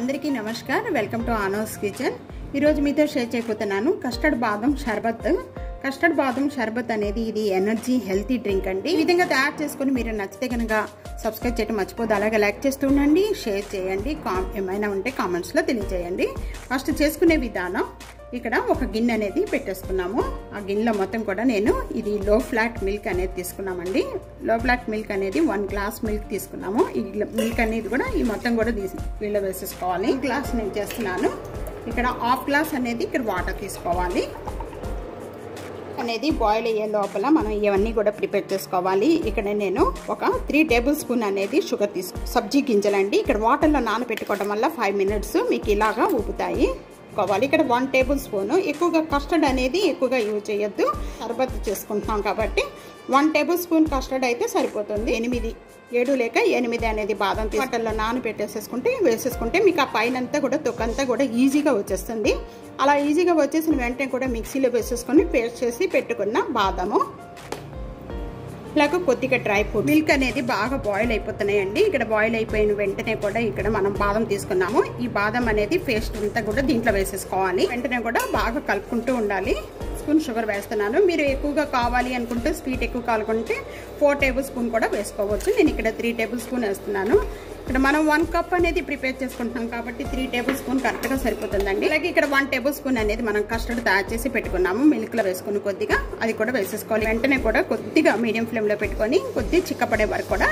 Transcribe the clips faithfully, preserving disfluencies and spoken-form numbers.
అందరికీ నమస్కారం welcome to ఆనోస్ kitchen ఈ రోజు మీతో షేర్ చేయబోతున్నాను కస్టర్డ్ బాదం షర్బత్ కస్టర్డ్ బాదం షర్బత్ అనేది ఇది ఎనర్జీ హెల్తీ డ్రింక్ అండి ఈ విధంగా తయారు చేసుకొని మీరు నచ్చితే గనుక సబ్స్క్రైబ్ చేయడం మర్చిపోదు అలాగే లైక్ చేస్తుండండి షేర్ చేయండి ఏమైనా ఉంటే కామెంట్స్ లో తెలియజేయండి ఫస్ట్ చేసుకునే విధానం ఇక్కడ ఒక గిన్నె అనేది పెట్టేసుకున్నాము ఆ గిన్నెలో మొత్తం కూడా నేను ఇది లో ఫ్లాట్ మిల్క్ అనేది తీసుకున్నామండి లో ఫ్లాట్ మిల్క్ అనేది వన్ గ్లాస్ మిల్క్ తీసుకున్నాము ఈ మిల్క్ అనేది కూడా ఈ మొత్తం కూడా దీనిలో వేసేసుకోవాలి గ్లాస్ నేను చేస్తున్నాను ఇక్కడ హాఫ్ గ్లాస్ అనేది ఇక్కడ వాటర్ తీసుకోవాలి అనేది బాయిల్ అయ్యే లోపల మనం ఇవన్నీ కూడా ప్రిపేర్ చేసుకోవాలి ఇక్కడ నేను ఒక త్రీ టేబుల్ స్పూన్ అనేది షుగర్ తీసుకు సబ్జీ గింజలండి ఇక్కడ వాటర్లో నానబెట్టుకోవడం వల్ల ఫైవ్ మినిట్స్ మీకు ఇలాగా ఊపుతాయి కావాలి ఇక్కడ వన్ టేబుల్ స్పూన్ ఎక్కువగా కస్టర్డ్ అనేది ఎక్కువగా యూజ్ చేయొద్దు షర్బత్ చేసుకుంటున్నాం కాబట్టి వన్ టేబుల్ స్పూన్ కస్టర్డ్ అయితే సరిపోతుంది ఎనిమిది ఏడు లేక ఎనిమిది అనేది బాదం వాటర్లో నానబెట్టేసేసుకుంటే వేసేసుకుంటే మీకు ఆ పైనంతా కూడా తొక్కంతా కూడా ఈజీగా వచ్చేస్తుంది అలా ఈజీగా వచ్చేసిన వెంటనే కూడా మిక్సీలో వేసేసుకొని పేస్ట్ చేసి పెట్టుకున్న బాదము ఇలాగ కొద్దిగా డ్రై ఫ్రూట్ మిల్క్ అనేది బాగా బాయిల్ అయిపోతున్నాయండి ఇక్కడ బాయిల్ అయిపోయిన వెంటనే కూడా ఇక్కడ మనం బాదం తీసుకున్నాము ఈ బాదం అనేది పేస్ట్ అంతా కూడా దీంట్లో వేసేసుకోవాలి వెంటనే కూడా బాగా కలుపుకుంటూ ఉండాలి స్పూన్ షుగర్ వేస్తున్నాను మీరు ఎక్కువగా కావాలి అనుకుంటే స్వీట్ ఎక్కువ కావాలనుకుంటే ఫోర్ టేబుల్ స్పూన్ కూడా వేసుకోవచ్చు నేను ఇక్కడ త్రీ టేబుల్ స్పూన్ వేస్తున్నాను ఇక్కడ మనం వన్ కప్ అనేది ప్రిపేర్ చేసుకుంటున్నాం కాబట్టి త్రీ టేబుల్ స్పూన్ కరెక్ట్గా సరిపోతుందండి అలాగే ఇక్కడ వన్ టేబుల్ స్పూన్ అనేది మనం కస్టర్డ్ తయారు చేసి పెట్టుకున్నాము మిల్క్లో వేసుకుని కొద్దిగా అది కూడా వేసేసుకోవాలి వెంటనే కూడా కొద్దిగా మీడియం ఫ్లేమ్లో పెట్టుకొని కొద్దిగా చిక్కపడే వరకు కూడా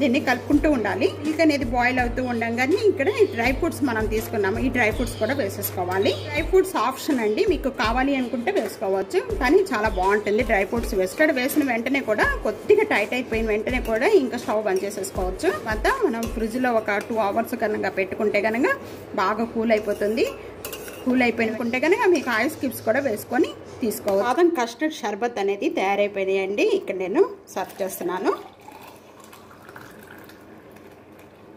దీన్ని కలుపుకుంటూ ఉండాలి మిల్క్ అనేది బాయిల్ అవుతూ ఉండగానే ఇక్కడ డ్రై ఫ్రూట్స్ మనం తీసుకున్నాము ఈ డ్రై ఫ్రూట్స్ కూడా వేసేసుకోవాలి డ్రై ఫ్రూట్స్ ఆప్షన్ అండి మీకు కావాలి అనుకుంటే వేసుకోవచ్చు కానీ చాలా బాగుంటుంది డ్రై ఫ్రూట్స్ వేసుకొని వేసిన వెంటనే కూడా కొద్దిగా టైట్ అయిపోయిన వెంటనే కూడా ఇంకా స్టవ్ బంద్ చేసేసుకోవచ్చు అంతా మనం ఫ్రిడ్జ్లో ఒక టూ అవర్స్ కనుక పెట్టుకుంటే కనుక బాగా కూల్ అయిపోతుంది కూల్ అయిపోయినకుంటే కనుక మీకు ఐస్ క్యూబ్స్ కూడా వేసుకొని తీసుకోవచ్చు బాదం కస్టర్డ్ షర్బత్ అనేది తయారైపోయింది అండి ఇక్కడ నేను సర్వ్ చేస్తున్నాను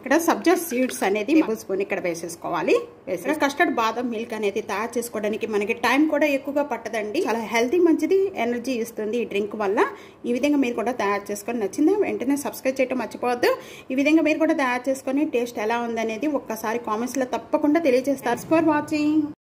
ఇక్కడ సబ్జా సీడ్స్ అనేది టేబుల్ స్పూన్ ఇక్కడ వేసేసుకోవాలి వేసిన కస్టర్డ్ బాదం మిల్క్ అనేది తయారు చేసుకోవడానికి మనకి టైం కూడా ఎక్కువగా పట్టదండి చాలా హెల్తీ మంచిది ఎనర్జీ ఇస్తుంది ఈ డ్రింక్ వల్ల ఈ విధంగా మీరు కూడా తయారు చేసుకొని నచ్చిందా వెంటనే సబ్స్క్రైబ్ చేయడం మర్చిపోవద్దు ఈ విధంగా మీరు కూడా తయారు చేసుకొని టేస్ట్ ఎలా ఉందనేది ఒక్కసారి కామెంట్స్లో తప్పకుండా తెలియజేస్తారు ఫర్ వాచింగ్